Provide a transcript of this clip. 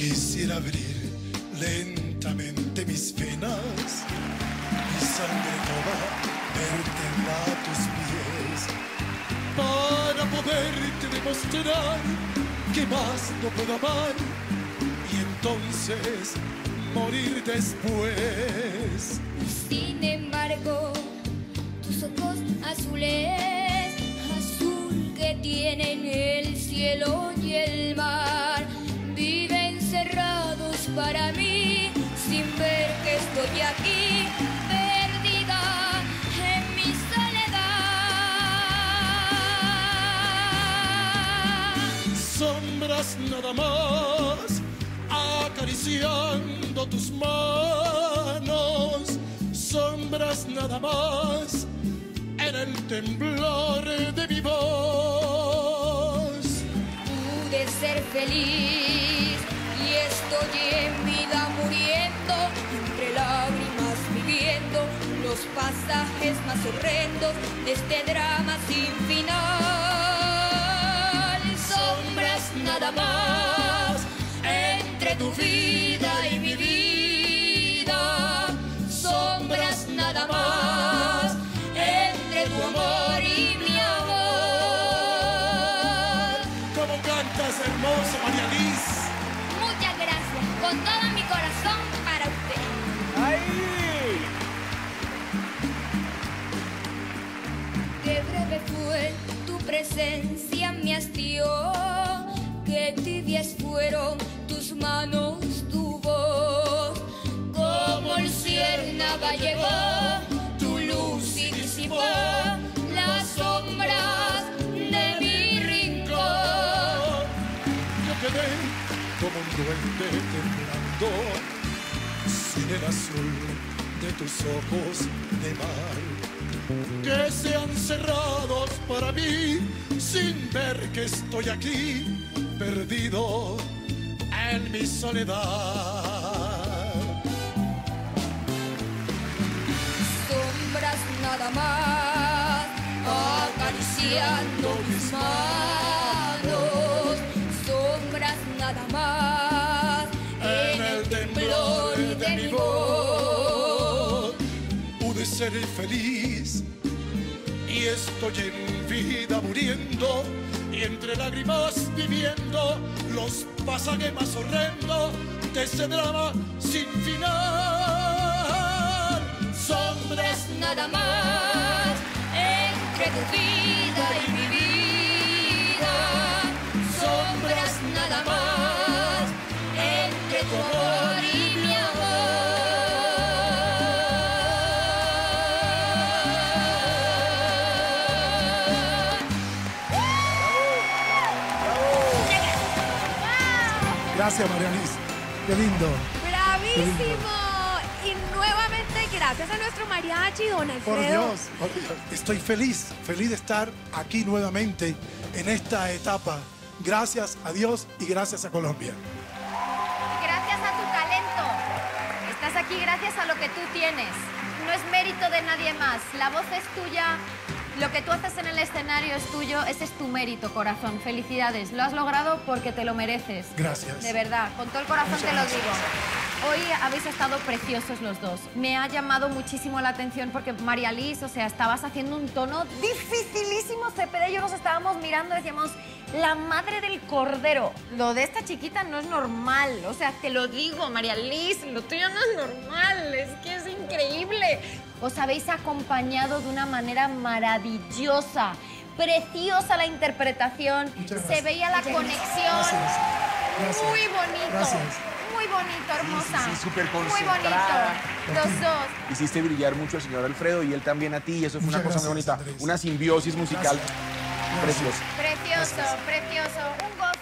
Quisiera abrir lentamente mis venas, mi sangre toda verterla a tus pies, para poderte demostrar que más no puedo amar y entonces morir después. Sin embargo, tus ojos azules, azul que tienen el cielo y el mar, viven cerrados para mí, sin ver que estoy aquí, perdida en mi soledad. Sombras nada más, acariciando tus manos, sombras nada más, en el temblor de mi voz. Pude ser feliz y estoy en vida muriendo, entre lágrimas viviendo los pasajes más horrendos de este drama sin final. Sombras nada más, entre tu vida y mi vida, sombras nada más, entre tu amor y mi amor. ¿Cómo cantas, hermoso, María Liz? Muchas gracias, con todo mi corazón para usted. ¡Ay! Qué breve fue tu presencia, me hastió, qué tibias fueron tus manos, tu voz. Como el ciérnaga llegó, tu luz y disipó las sombras de mi rincón. Yo quedé como un duende temblando, sin el azul de tus ojos de mar, que se han cerrado para mí, sin ver que estoy aquí, perdido en mi soledad. Sombras nada más, acariciando mis manos, sombras nada más, en el temblor de mi voz. Pude ser feliz y estoy en vida muriendo, y entre lágrimas viviendo los pasajes más horrendos de ese drama sin final. Sombras nada más, entre tu vida y mi vida, sombras nada más, entre tu amor y mi amor. Gracias, María Liz. Qué lindo. ¡Bravísimo! Qué lindo. Y nuevamente, gracias a nuestro mariachi, don Alfredo. Por Dios, estoy feliz de estar aquí nuevamente en esta etapa. Gracias a Dios y gracias a Colombia. Gracias a tu talento. Estás aquí gracias a lo que tú tienes. No es mérito de nadie más. La voz es tuya. Lo que tú haces en el escenario es tuyo, ese es tu mérito, corazón. Felicidades, lo has logrado porque te lo mereces. Gracias. De verdad, con todo el corazón te lo digo. Hoy habéis estado preciosos los dos. Me ha llamado muchísimo la atención porque María Liz, o sea, estabas haciendo un tono dificilísimo, C.P.D. Yo nos estábamos mirando y decíamos, la madre del cordero, lo de esta chiquita no es normal. O sea, te lo digo, María Liz, lo tuyo no es normal, es que es increíble. Os habéis acompañado de una manera maravillosa, preciosa la interpretación, se veía la conexión. Gracias. Muy bonito, muy bonito, hermosa. Sí, súper concentrada. Muy bonito, los dos. Hiciste brillar mucho al señor Alfredo y él también a ti, y eso fue una cosa muy bonita, una simbiosis musical. Precioso, precioso, precioso, un gozo.